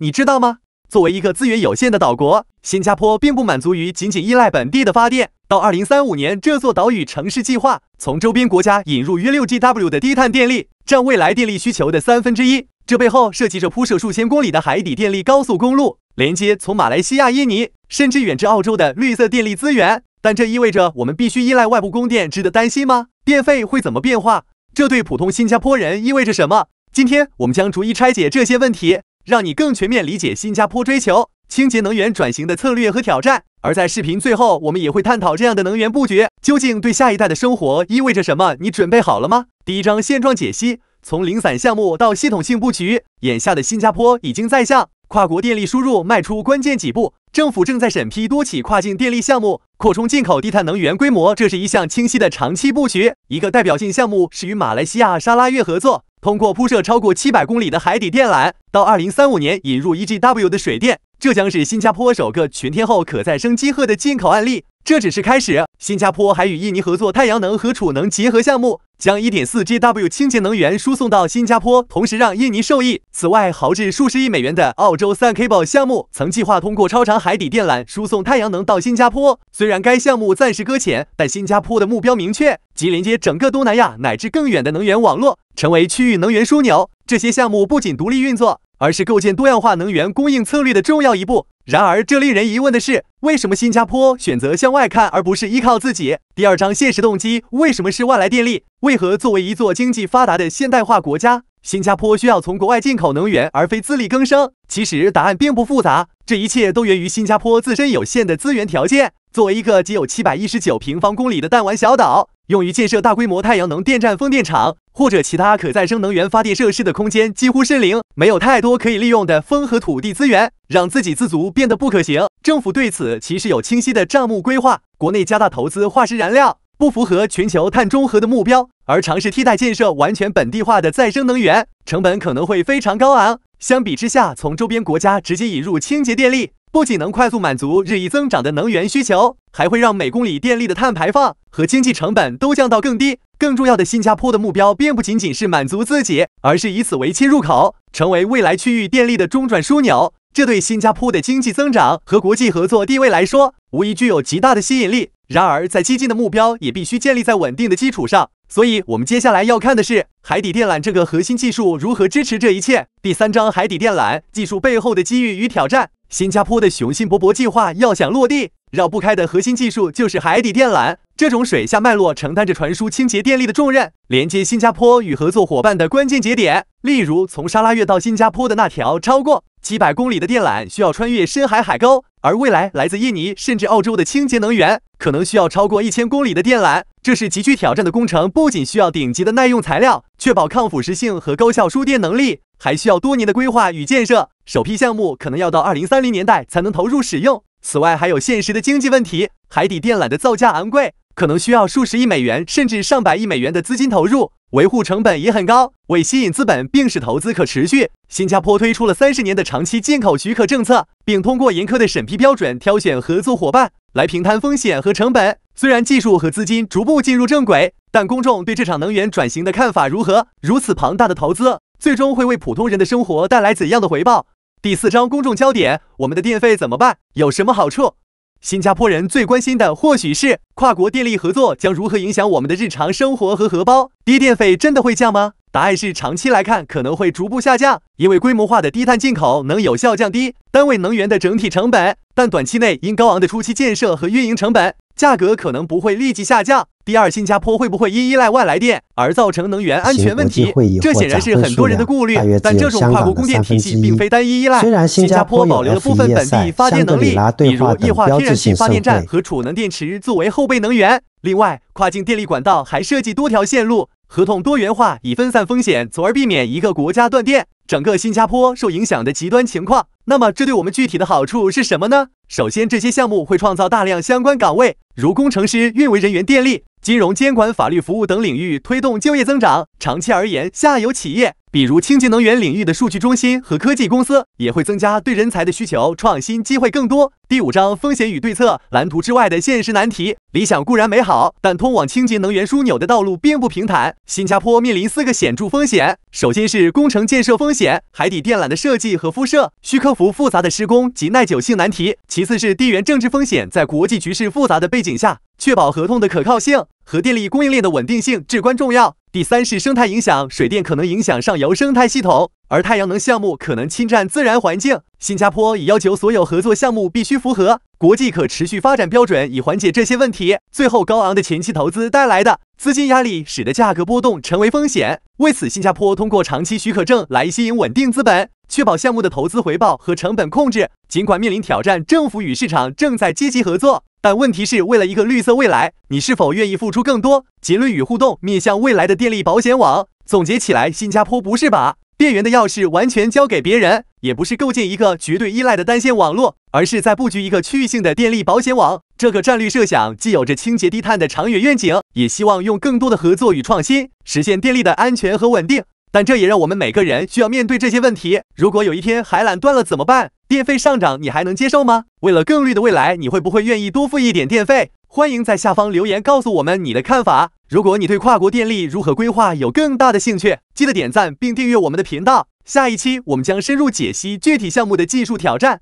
你知道吗？作为一个资源有限的岛国，新加坡并不满足于仅仅依赖本地的发电。到2035年，这座岛屿城市计划从周边国家引入约 6GW 的低碳电力，占未来电力需求的1/3。这背后涉及着铺设数千公里的海底电力高速公路，连接从马来西亚、印尼，甚至远至澳洲的绿色电力资源。 但这意味着我们必须依赖外部供电，值得担心吗？电费会怎么变化？这对普通新加坡人意味着什么？今天我们将逐一拆解这些问题，让你更全面理解新加坡追求清洁能源转型的策略和挑战。而在视频最后，我们也会探讨这样的能源布局究竟对下一代的生活意味着什么。你准备好了吗？第一章现状解析：从零散项目到系统性布局，眼下的新加坡已经在向跨国电力输入迈出关键几步。 政府正在审批多起跨境电力项目，扩充进口低碳能源规模，这是一项清晰的长期布局。一个代表性项目是与马来西亚沙拉越合作，通过铺设超过700公里的海底电缆，到2035年引入 1GW 的水电，这将是新加坡首个全天候可再生机核的进口案例。这只是开始，新加坡还与印尼合作太阳能和储能结合项目，将 1.4GW 清洁能源输送到新加坡，同时让印尼受益。此外，豪掷数十亿美元的澳洲 Suncable 项目曾计划通过超长海底电缆输送太阳能到新加坡。虽然该项目暂时搁浅，但新加坡的目标明确，即连接整个东南亚乃至更远的能源网络，成为区域能源枢纽。这些项目不仅独立运作，而是构建多样化能源供应策略的重要一步。 然而，这令人疑问的是，为什么新加坡选择向外看，而不是依靠自己？第二章现实动机为什么是外来电力？为何作为一座经济发达的现代化国家，新加坡需要从国外进口能源，而非自力更生？其实答案并不复杂，这一切都源于新加坡自身有限的资源条件。作为一个仅有719平方公里的弹丸小岛，用于建设大规模太阳能电站、风电场或者其他可再生能源发电设施的空间几乎是零，没有太多可以利用的风和土地资源。 让自给自足变得不可行，政府对此其实有清晰的账目规划。国内加大投资化石燃料，不符合全球碳中和的目标，而尝试替代建设完全本地化的再生能源，成本可能会非常高昂。相比之下，从周边国家直接引入清洁电力，不仅能快速满足日益增长的能源需求，还会让每公里电力的碳排放和经济成本都降到更低。 更重要的，新加坡的目标并不仅仅是满足自己，而是以此为切入口，成为未来区域电力的中转枢纽。这对新加坡的经济增长和国际合作地位来说，无疑具有极大的吸引力。然而，再激进的目标也必须建立在稳定的基础上。所以，我们接下来要看的是海底电缆这个核心技术如何支持这一切。第三章：海底电缆技术背后的机遇与挑战。新加坡的雄心勃勃计划要想落地，绕不开的核心技术就是海底电缆。 这种水下脉络承担着传输清洁电力的重任，连接新加坡与合作伙伴的关键节点。例如，从沙拉越到新加坡的那条超过700公里的电缆需要穿越深海海沟，而未来来自印尼甚至澳洲的清洁能源可能需要超过1000公里的电缆。这是极具挑战的工程，不仅需要顶级的耐用材料，确保抗腐蚀性和高效输电能力，还需要多年的规划与建设。首批项目可能要到2030年代才能投入使用。此外，还有现实的经济问题，海底电缆的造价昂贵。 可能需要数十亿美元甚至上百亿美元的资金投入，维护成本也很高。为吸引资本并使投资可持续，新加坡推出了30年的长期进口许可政策，并通过严苛的审批标准挑选合作伙伴来平摊风险和成本。虽然技术和资金逐步进入正轨，但公众对这场能源转型的看法如何？如此庞大的投资，最终会为普通人的生活带来怎样的回报？第四章公众焦点：我们的电费怎么办？有什么好处？ 新加坡人最关心的或许是跨国电力合作将如何影响我们的日常生活和荷包。低电费真的会降吗？答案是长期来看可能会逐步下降，因为规模化的低碳进口能有效降低单位能源的整体成本。但短期内因高昂的初期建设和运营成本，价格可能不会立即下降。第二，新加坡会不会因依赖外来电而造成能源安全问题？这显然是很多人的顾虑。但这种跨国供电体系并非单一依赖，虽然新加坡保留了部分本地发电能力，比如液化天然气发电站和储能电池作为后备能源。另外，跨境电力管道还设计多条线路，合同多元化以分散风险，从而避免一个国家断电。 整个新加坡受影响的极端情况，那么这对我们具体的好处是什么呢？首先，这些项目会创造大量相关岗位，如工程师、运维人员、电力、金融、监管、法律服务等领域，推动就业增长。长期而言，下游企业比如清洁能源领域的数据中心和科技公司，也会增加对人才的需求，创新机会更多。第5章风险与对策，蓝图之外的现实难题。理想固然美好，但通往清洁能源枢纽的道路并不平坦。新加坡面临4个显著风险，首先是工程建设风险，海底电缆的设计和敷设需克服复杂的施工及耐久性难题；其次是地缘政治风险，在国际局势复杂的背景下，确保合同的可靠性和电力供应链的稳定性至关重要。第三是生态影响，水电可能影响上游生态系统，而太阳能项目可能侵占自然环境。新加坡已要求所有合作项目必须符合国际可持续发展标准，以缓解这些问题。最后，高昂的前期投资带来的资金压力使得价格波动成为风险。为此，新加坡通过长期许可证来吸引稳定资本，确保项目的投资回报和成本控制。尽管面临挑战，政府与市场正在积极合作。但问题是，为了一个绿色未来，你是否愿意付出更多？结论与互动面向未来的电力保险网。总结起来，新加坡不是把电源的钥匙完全交给别人，也不是构建一个绝对依赖的单线网络，而是在布局一个区域性的电力保险网。这个战略设想既有着清洁低碳的长远愿景，也希望用更多的合作与创新实现电力的安全和稳定。但这也让我们每个人需要面对这些问题。如果有一天海缆断了怎么办？电费上涨你还能接受吗？为了更绿的未来，你会不会愿意多付一点电费？欢迎在下方留言告诉我们你的看法。如果你对跨国电力如何规划有更大的兴趣，记得点赞并订阅我们的频道。下一期我们将深入解析具体项目的技术挑战。